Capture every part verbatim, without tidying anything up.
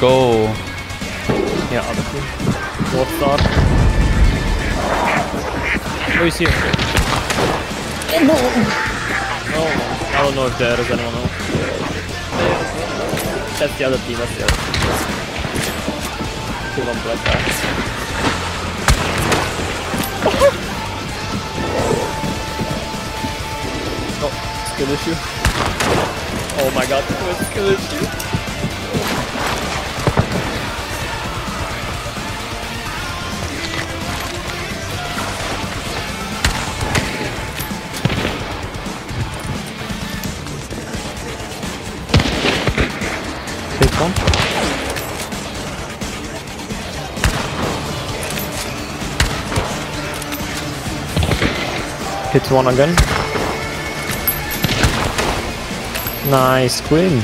go. Yeah, obviously. Warp start. Oh, he's here. Oh, no. Oh, I don't know if there is anyone else. That's the other team, that's the other team. Kill on black guy. Oh, skill issue. Oh my god, it's a skill issue. One. Hit one again. Nice win.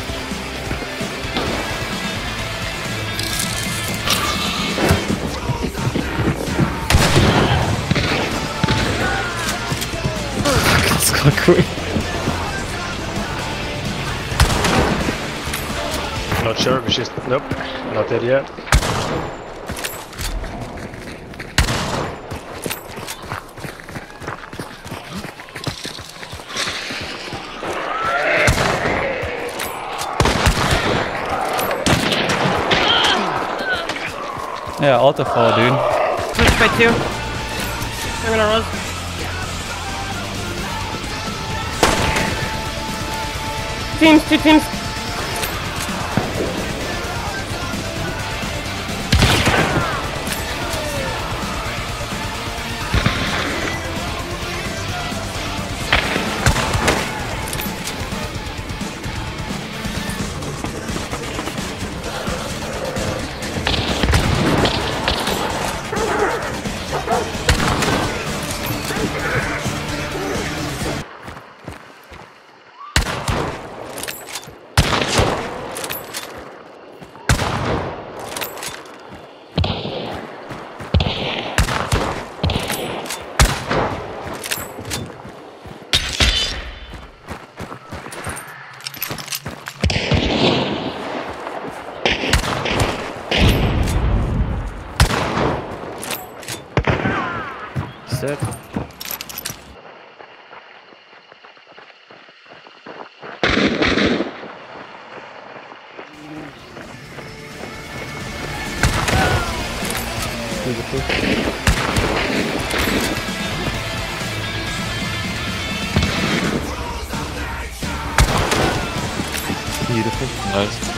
It's got green. Not sure, which is nope, not there yet. Yeah, auto fall, dude. Switch by two. They're gonna run. Teams, two teams. It. Beautiful. Nice.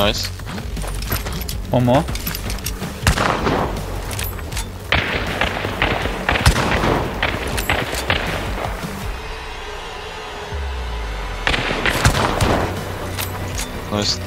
nice. One more. Nice.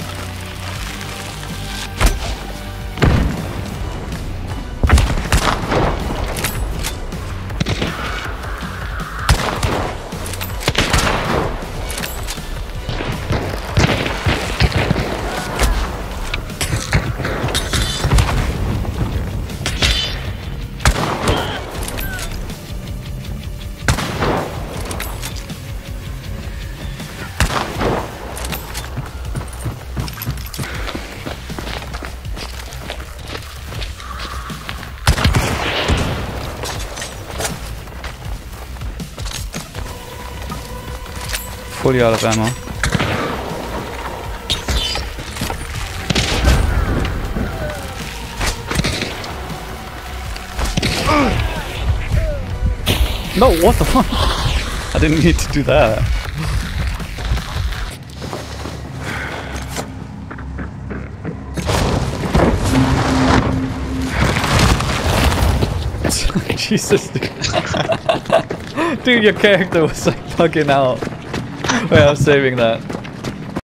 Fully out of ammo. No, what the fuck? I didn't need to do that. Jesus, dude. Dude, your character was like fucking out. Wait, I'm saving that.